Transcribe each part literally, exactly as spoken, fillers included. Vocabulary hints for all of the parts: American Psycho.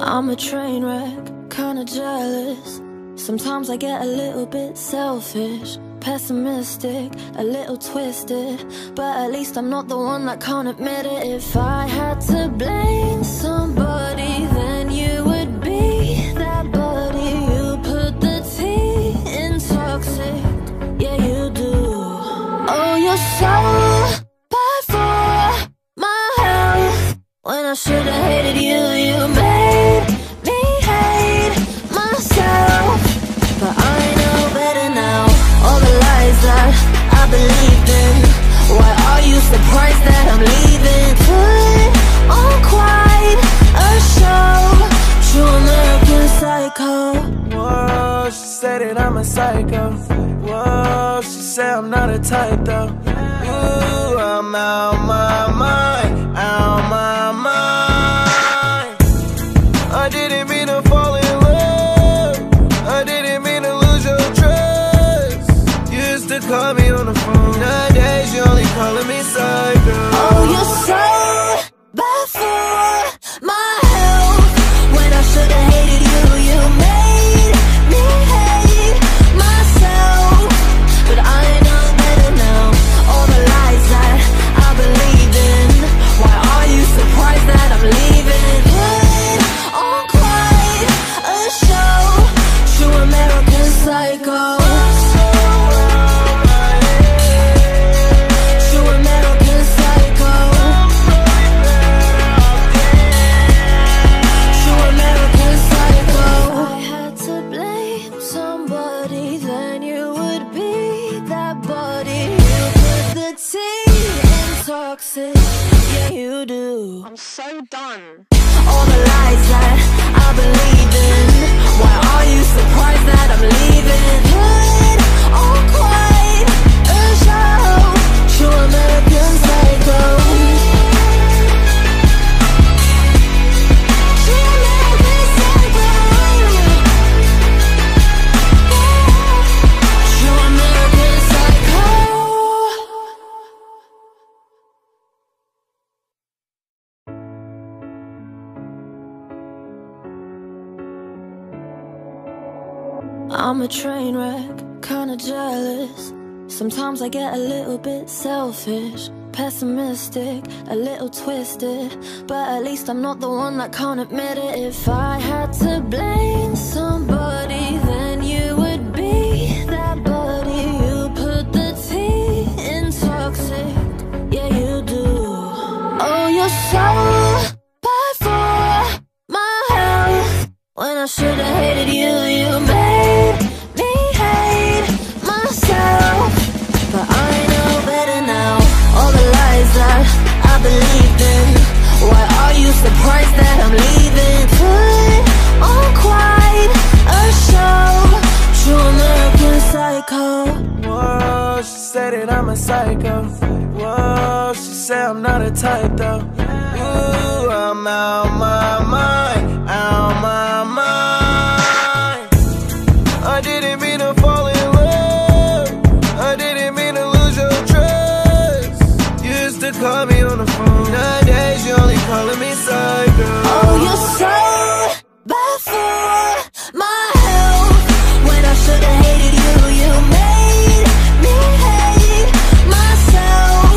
I'm a train wreck, kinda jealous. Sometimes I get a little bit selfish, pessimistic, a little twisted. But at least I'm not the one that can't admit it. If I had to blame somebody, then you would be that buddy. You put the tea in toxic, yeah you do. Oh, you're so bad for my health. When I should've hated you, you made believed in. Why are you surprised that I'm leaving? Put on quite a show, true American psycho. Whoa, she said that I'm a psycho. Whoa, she said I'm not a type though. Ooh, I'm out my mind, out my mind. I didn't mean to fall in love, I didn't mean to lose your trust. You used to call me on the phone. Nowadays you only calling me psycho. Oh, you're so bad for my health. When I should've hated you, you made me hate myself. But I know better now. All the lies that I believe in. Why are you surprised that I'm leaving? Put on quite a show, true American psycho. Yeah, you do. I'm so done. All the lies that I believe in. Why are you surprised that I'm leaving? Put on quite a show, true American psycho. True American psycho. True American psycho. I'm a train wreck, kinda jealous. Sometimes I get a little bit selfish, pessimistic, a little twisted. But at least I'm not the one that can't admit it. If I had to blame somebody, then you would be that buddy. You put the tea in toxic, yeah you do. Oh, you're so bad for my health. When I should've hated you, you made I believed in. Why are you surprised that I'm leaving? Put on quite a show, true American psycho. Whoa, she said that I'm a psycho. Whoa, she said I'm not a type though. Ooh, I'm out my mind, out my mind. I didn't mean to fall in love, I didn't mean to lose your trust. You used to call me on the phone. Nowadays you only calling me psycho. Oh, you're so bad for my health. When I should've hated you, you made me hate myself.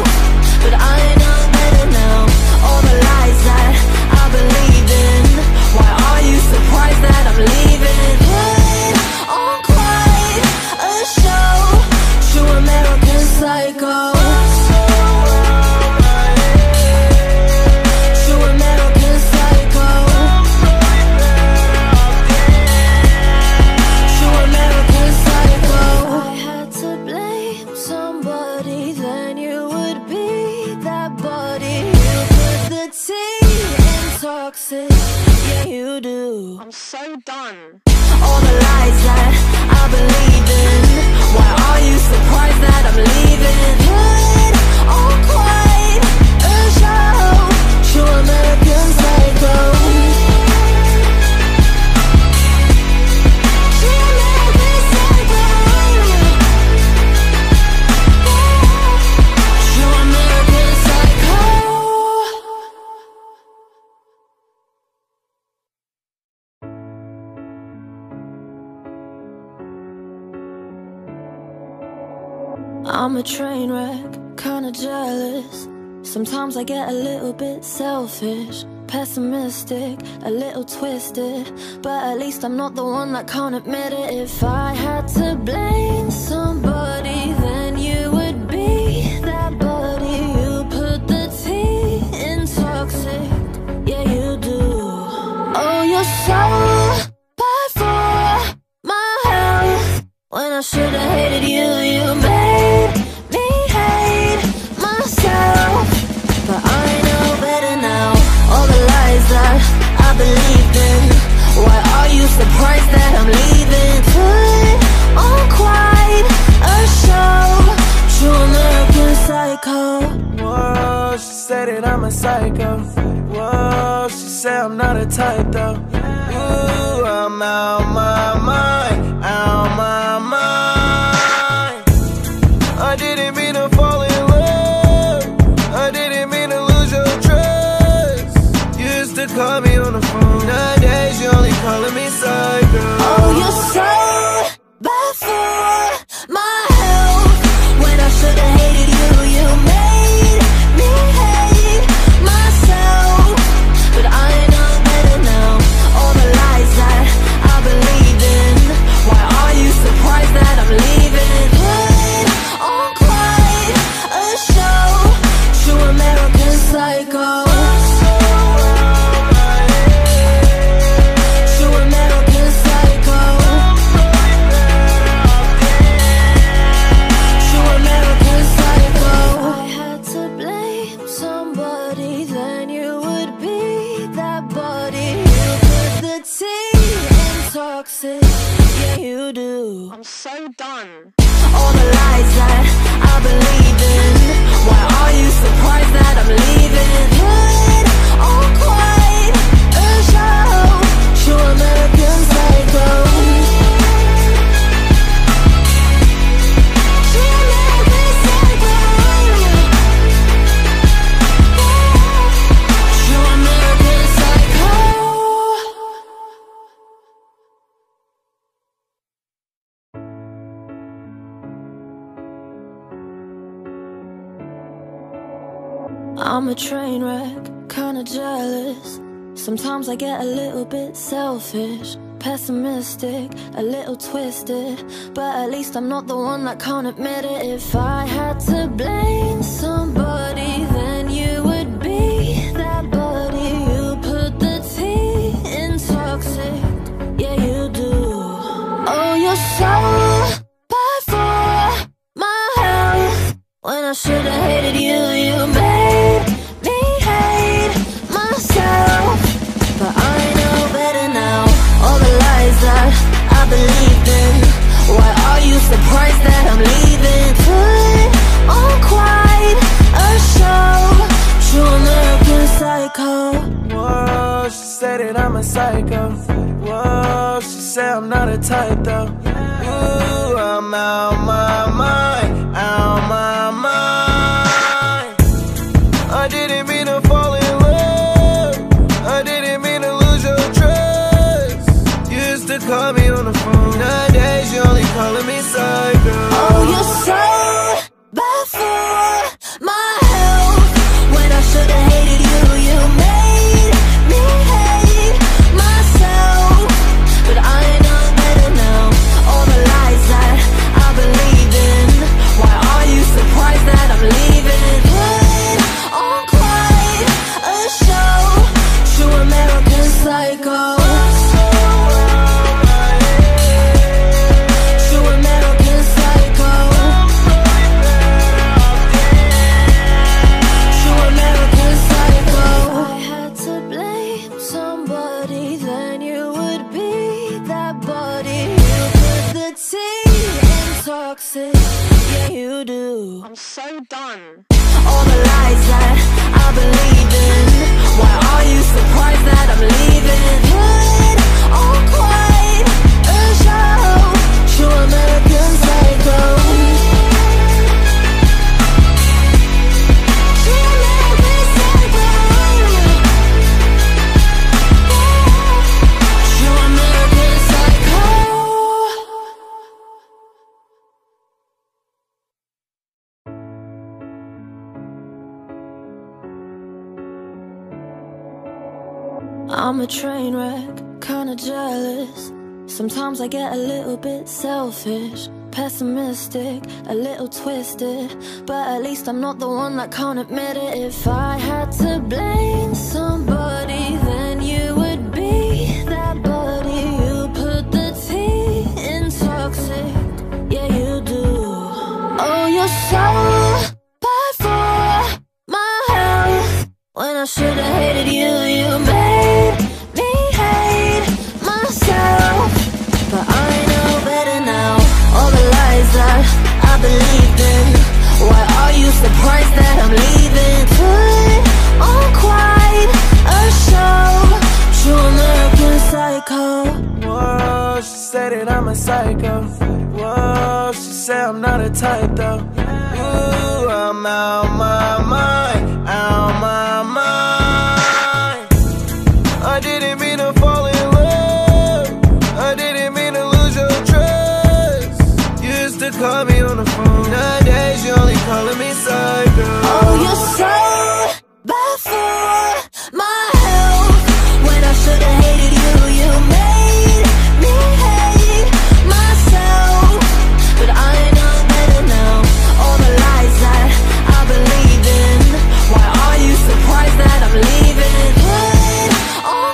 But I know better now. All the lies that I believe in. Why are you surprised that I'm leaving? Put on quite a show, true American psycho. Yeah, you do. I'm so done. All the lies that I believe in. Why are you surprised that I'm leaving? Put on quite a show, true American psycho. I'm a train wreck, kinda jealous. Sometimes I get a little bit selfish, pessimistic, a little twisted. But at least I'm not the one that can't admit it. If I had to blame somebody, then you would be that buddy. You put the tea in toxic, yeah you do. Oh, you're so bad for my health. When I should've hated you, you made me hate myself. But I know better now. All the lies that I believed in, why are you surprised that I'm leaving? Put on quite a show, true American psycho. Whoa, she said that I'm a psycho. Whoa, she said I'm not a type though. Ooh, I'm out my mind, out my mind. I didn't mean to fall in love, I didn't mean to lose your trust. You used to call me on the phone, nowadays you're only calling me psycho. Oh, you're so bad for my health. When I should've hated you, you made me hate myself. But I know better now. All the lies that I believed in, why are you surprised that I'm leaving? Put on quite a show, true American psycho. True American psycho. True American psycho. If I had to blame somebody, then you would be that buddy. You put the tea in toxic, yeah you do. I'm so done. All the lies that I believe in, why are you surprised that I'm leaving? Put on quite a show, true American psycho. True American psycho. True American psycho. I'm a train wreck, kinda jealous. Sometimes I get a little bit selfish, pessimistic, a little twisted. But at least I'm not the one that can't admit it. If I had to blame somebody, then you would be that buddy. You put the tea in toxic, yeah you do. Oh, you're so bad for my health. When I should've hated you, you made me hate myself. But I know better now. All the lies that I believed in, why are you surprised that I'm leaving? Put on quite a show, true American psycho. Whoa, she said that I'm a psycho. Whoa, she said I'm not a type though. Ooh, I'm out my mind, out my mind. I didn't mean to fall in love, I didn't mean to lose your trust. You used to call me on the phone, nowadays you're only calling me psycho. Oh, you're so bad for my health. When I should've hated you, you made me hate myself. But I know better now. All the lies that I believed in, why are you surprised that I'm leaving? Put on quite a show, true American psycho. True American psycho. True American psycho. If I had to blame somebody, then you would be that buddy. You put the tea in toxic, yeah you do. I'm so done. All the lies that I believed in, why are you surprised that I'm leaving? Put on quite a show, true American psycho. True American psycho. True American psycho. I'm a train wreck, kinda jealous. Sometimes I get a little bit selfish, pessimistic, a little twisted. But at least I'm not the one that can't admit it. If I had to blame somebody, then you would be that buddy. You put the tea in toxic, yeah you do. Oh, you're so bad for my health. When I should've hated you, you made me hate myself. But I know better now. All the lies that I believed in, why are you surprised that I'm leaving? Put on quite a show, true American psycho. Whoa, she said that I'm a psycho. Whoa, she said I'm not a type though. Ooh, I'm out my mind, out my mind. I didn't mean to fall in love, I didn't mean to lose your trust. You used to call me on the phone, nowadays you only calling me psycho. Oh, you're so bad for my health. When I should've hated you, you made me hate myself. But I know better now. All the lies that I believe in, why are you surprised that I'm leaving? Put on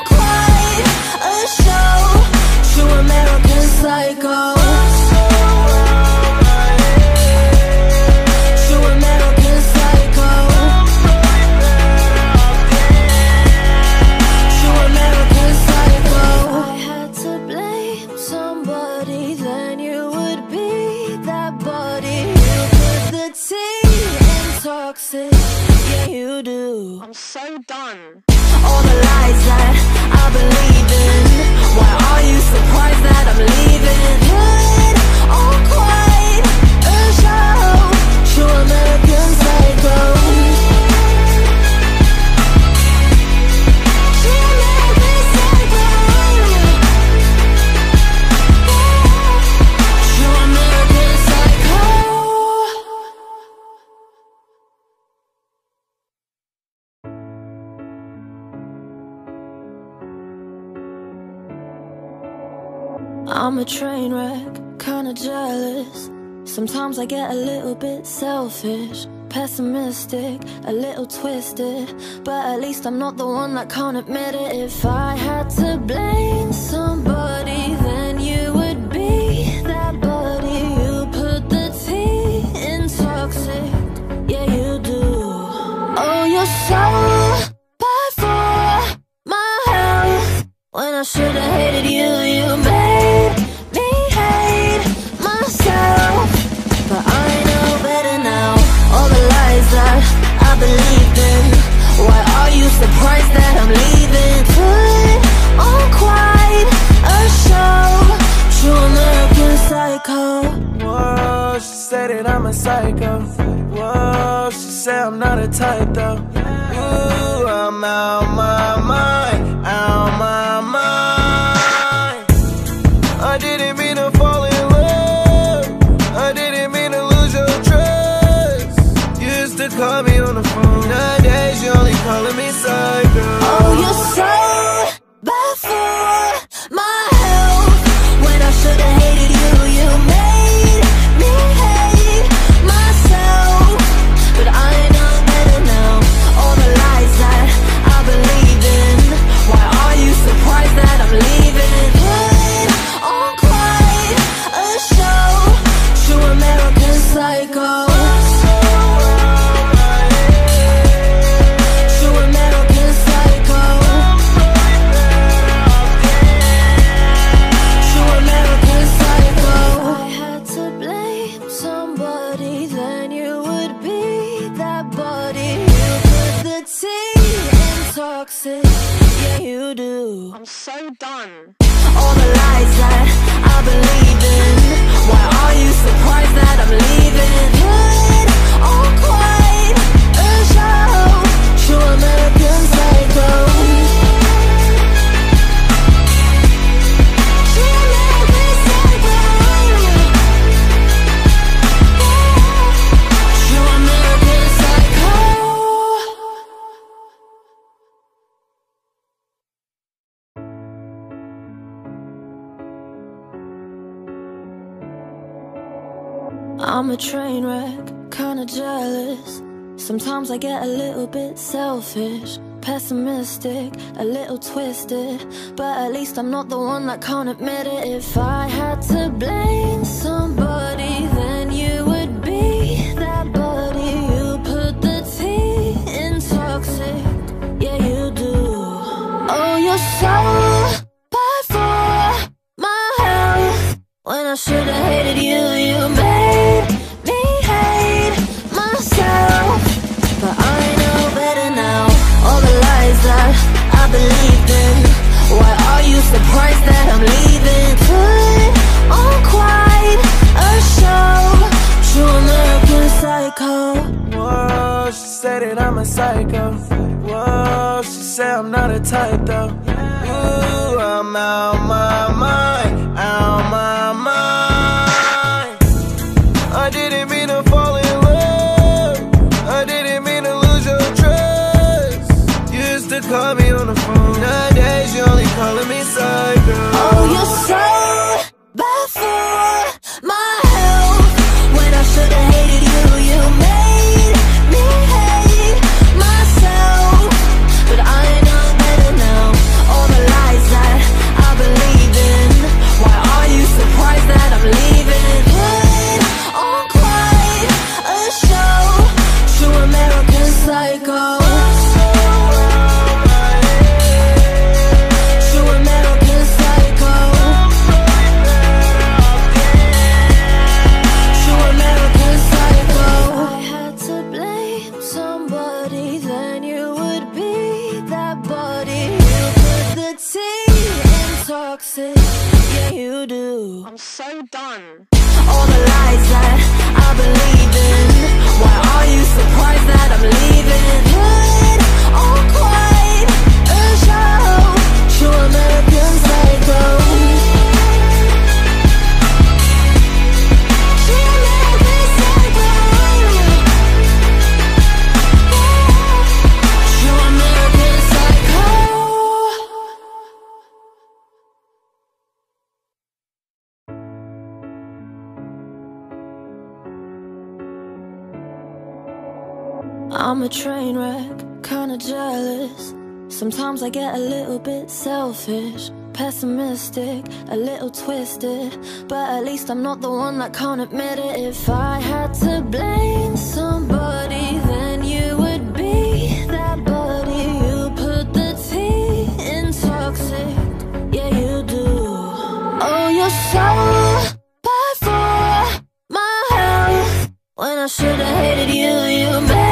quite a show, true American psycho. Yeah, you do. I'm so done. All the lies that I believe in, why are you surprised that I'm leaving? Put on quite a show, true American psycho. True American psycho. True American psycho. I'm a train wreck, kinda jealous. Sometimes I get a little bit selfish, pessimistic, a little twisted. But at least I'm not the one that can't admit it. If I had to blame somebody, then you would be that buddy. You put the tea in toxic, yeah you do. Oh, you're so bad for my health. When I should've hated you, you made but I know better now. All the lies that I believed in, why are you surprised that I'm leaving? Put on quite a show, true American psycho. Whoa, she said that I'm a psycho. Whoa, she said I'm not a type though. Ooh, I'm out my mind, out my mind. I didn't mean to fall in love, call me on the phone, nowadays you only calling me psycho. Oh, you're so bad for my health. When I should've hated you, you made me hate myself. But I know better now. All the lies that I believe in, why are you surprised that I'm leaving? Put on quite a show, true American psycho. Yeah, you do. I'm so done. All the lies that I believe in, why are you surprised that I'm leaving? Put on quite a show, true American psycho. I'm a train wreck, kinda jealous. Sometimes I get a little bit selfish, pessimistic, a little twisted. But at least I'm not the one that can't admit it. If I had to blame somebody, then you would be that buddy. You put the tea in toxic, yeah you do. Oh, you're so bad for my health. When I should've hated you, you made me hate myself. But I know better now. All the lies that I believed in, why are you surprised that I'm leaving? Put on quite a show, true American psycho. Whoa, she said that I'm a psycho. Whoa, she said I'm not a type though. Ooh, I'm out my mind, out my mind. I didn't mean to fall in love, I didn't mean to lose your trust. You used to call me on the phone, nowadays you only calling me psycho. Oh, you're so bad for my health. When I should've hated you, you made me hate myself. But I know better now. All the lies that I believe in, why are you surprised that I'm leaving? Put on quite a show, true American psycho. True American psycho. True American psycho. If I had to blame somebody, then you would be that buddy. You put the tea in toxic, yeah you do. I'm so done. All the lies that I believe in, why are you surprised that I'm leaving? Put on quite a show, true American psycho. True American psycho. True American psycho. I'm a train wreck, kinda jealous. Sometimes I get a little bit selfish, pessimistic, a little twisted. But at least I'm not the one that can't admit it. If I had to blame somebody, then you would be that buddy. You put the tea in toxic, yeah you do. Oh, you're so bad for my health. When I should've hated you, you made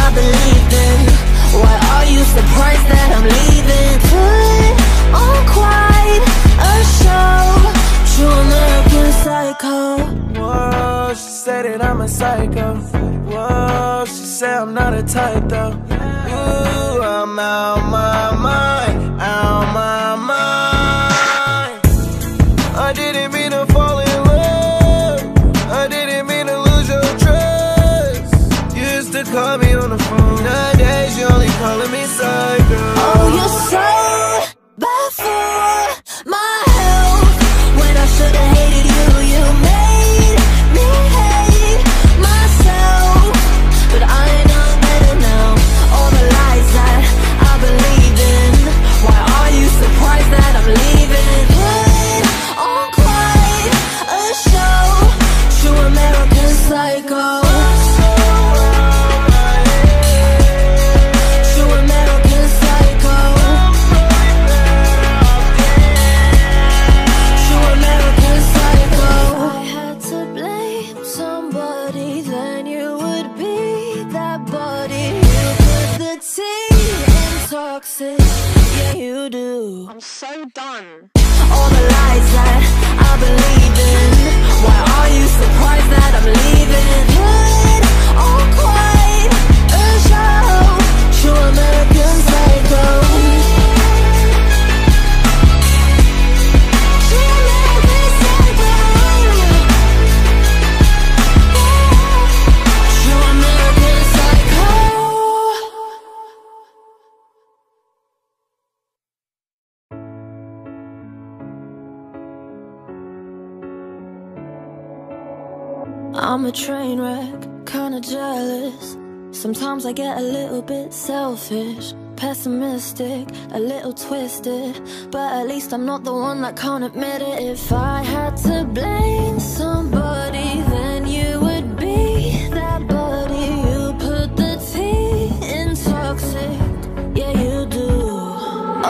I believed in, why are you surprised that I'm leaving? Put on quite a show, true American psycho. Whoa, she said that I'm a psycho. Whoa, she said I'm not a type though. Ooh, I'm out my mind, out my mind. I didn't mean to fall in love, I didn't mean to lose your trust. You used to call me on the phone, nowadays you only calling me psycho. Oh, you're so bad for my health. When I should've hated you, you made me hate myself. But I know better now. All the lies that I believe in, why are you surprised that I'm leaving? Put on quite a show, true American psycho. True American psycho. I'm a train wreck, kinda jealous. Sometimes I get a little bit selfish, pessimistic, a little twisted. But at least I'm not the one that can't admit it. If I had to blame somebody, then you would be that buddy. You put the tea in toxic, yeah you do.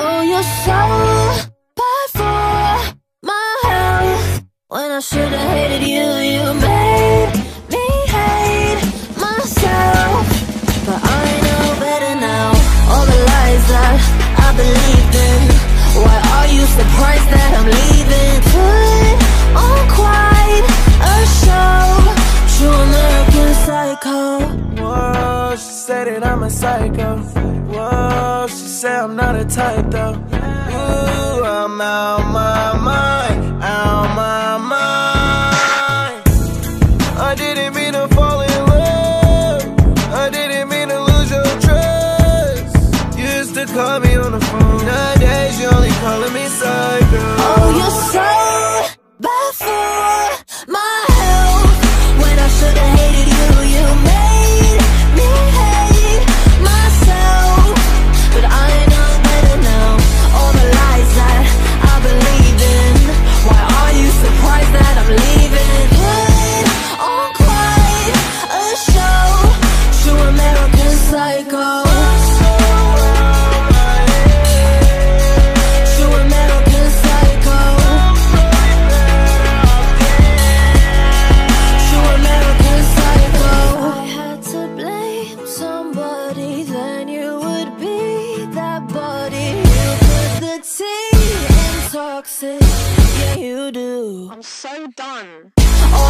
Oh, you're so bad for my health. When I should've hated you, you made me hate myself. But I know better now. All the lies that I believed in, why are you surprised that I'm leaving? Put on quite a show, true American psycho. Whoa, she said that I'm a psycho. Whoa, she said I'm not a type though. Ooh, I'm out my mind, out my mind. I didn't mean to fall in love, I didn't mean to lose your trust. To call me on the phone, nowadays you only calling me psycho. Oh, you're so bad for my health. When I should've hated you, you made me hate myself. But I know better now. All the lies that I believed in, why are you surprised that I'm leaving? Put on quite a show, true American psycho. Yeah, you do. I'm so done. All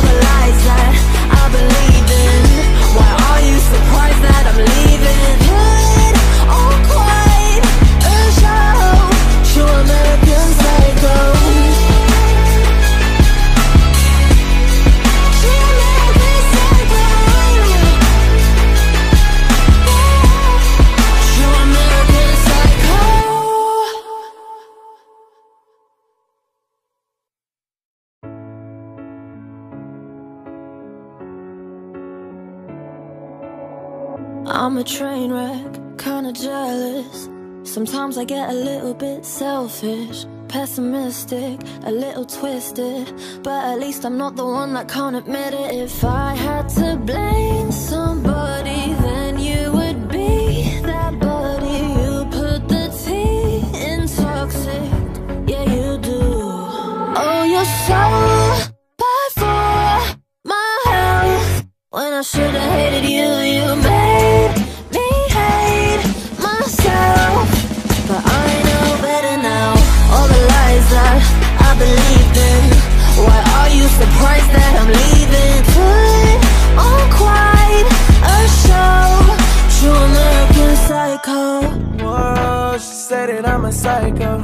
the lies that I believe in, why are you surprised that I'm leaving? Good or quite a show, true American psycho. True American psycho. True American psycho. I'm a train wreck, kinda jealous. Sometimes I get a little bit selfish, pessimistic, a little twisted. But at least I'm not the one that can't admit it. If I had to blame somebody, then you would be that buddy. You put the tea in toxic, yeah you do. Oh, you're so bad for my health. When I should've hated you, you made believed in, why are you surprised that I'm leaving? Put on quite a show, true American psycho. Whoa, she said that I'm a psycho.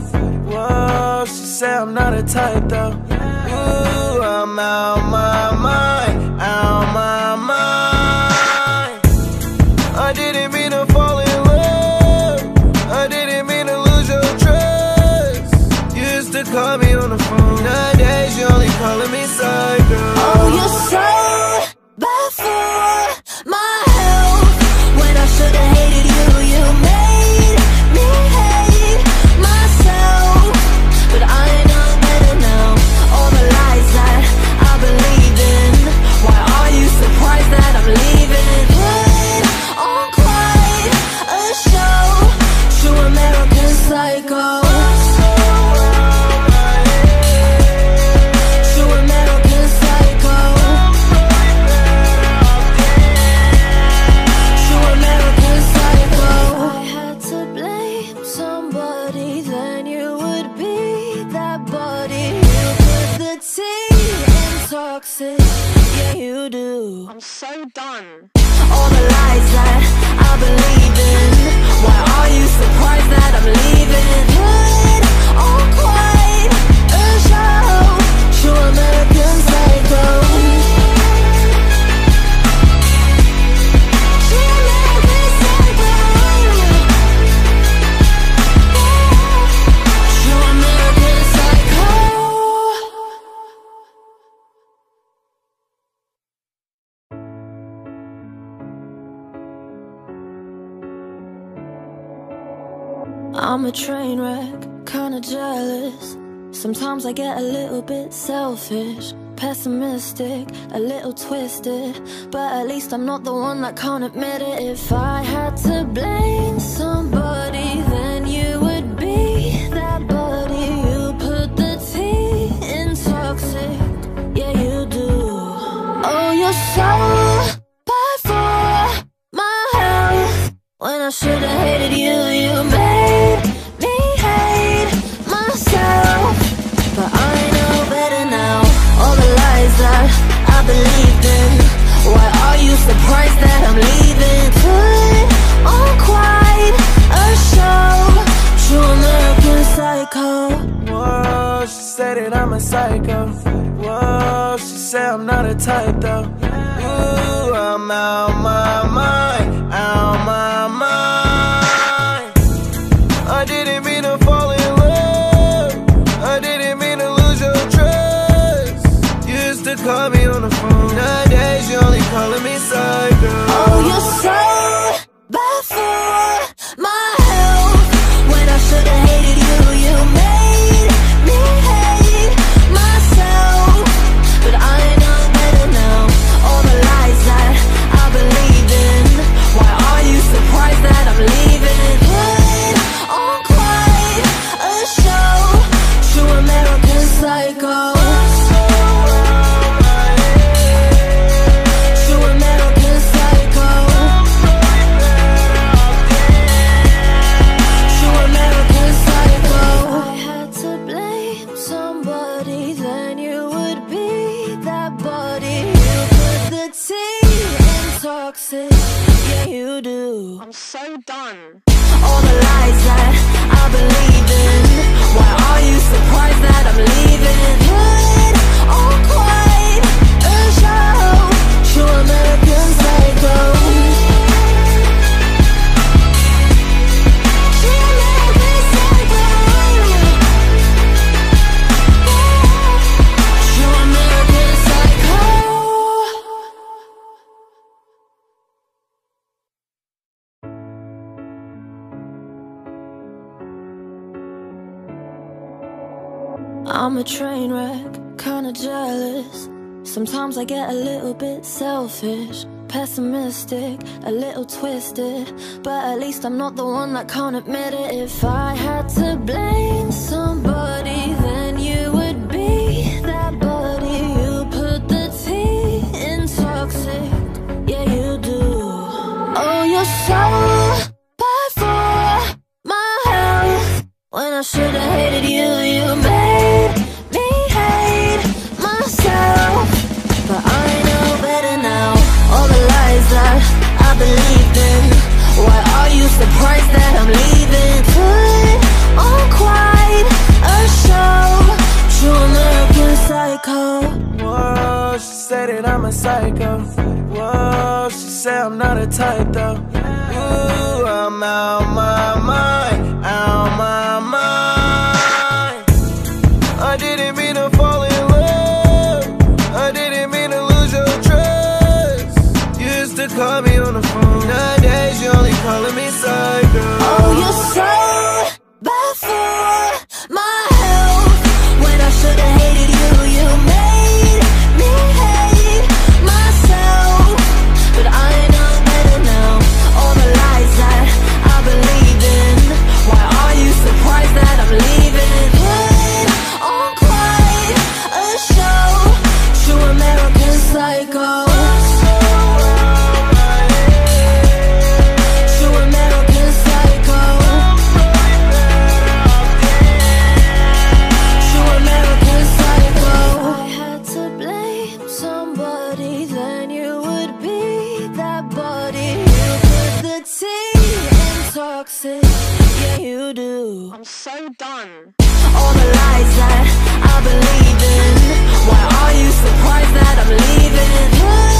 Whoa, she said I'm not a type though. Ooh, I'm out my mind, out my mind. I didn't mean to fall in love, I didn't mean to lose your trust. You used to call me on the phone, nowadays you only calling me psycho. Oh, you're so bad for my health. When I should've hated you, you made me hate myself. But I know better now. All the lies that I believe in, why are you surprised that I'm leaving? Put on quite a show, true American psycho. Yeah, you do. I'm so done. All the lies that I believe in, why are you surprised that I'm leaving? Good or quite a show, true American psycho. I'm a train wreck, kinda jealous. Sometimes I get a little bit selfish, pessimistic, a little twisted. But at least I'm not the one that can't admit it. If I had to blame somebody, then you would be that buddy. You put the tea in toxic, yeah you do. Oh, you're so bad for my health. When I should've hated you, you made me hate myself. But I know better now. All the lies that I believed in, why are you surprised that I'm leaving? Put on quite a show, true American psycho. Whoa, she said that I'm a psycho. Whoa, she said I'm not a type though. Ooh, I'm out my mind, out my mind. I didn't mean to fall in love, I didn't mean to lose your trust. You used to call me on the phone, nowadays you only calling me psycho. Oh, you're so bad for my health. When I should've hated you, you made me hate myself. But I know better now. All the lies that I believe in, why are you surprised that I'm leaving? Put on quite a show, true American psycho. True American psycho. True American psycho. If I had to blame somebody, then you would be that buddy. You put the tea in toxic, yeah you do. I'm so done. All the lies that I believe in, why are you surprised that I'm leaving? Put on quite a show, true American psycho. True American psycho. True American psycho. I'm a train wreck, kinda jealous. Sometimes I get a little bit selfish, pessimistic, a little twisted. But at least I'm not the one that can't admit it. If I had to blame somebody, then you would be that buddy. You put the tea in toxic, yeah you do. Oh, you're so bad for my health. When I should've hated you, you made me hate myself. But I know better now. All the lies that I believed in, why are you surprised that I'm leaving? Put on quite a show, true American psycho. Whoa, she said that I'm a psycho. Whoa, she said I'm not a type though. Ooh, I'm out my mind, out my mind. I didn't mean to fall in love, I didn't mean to lose your trust. You used to call me on the phone, nowadays you only calling me psycho. Oh, you're so bad for my health. When I should've hated you, you made me hate myself. But I know better now. All the lies that I believe in, why are you surprised that I'm leaving? Put on quite a show, true American psycho. True American psycho. True American psycho. If I had to blame somebody, then you would be that buddy. You put the tea in toxic, yeah you do. I'm so done. All the lies that I believe in, why are you surprised that I'm leaving?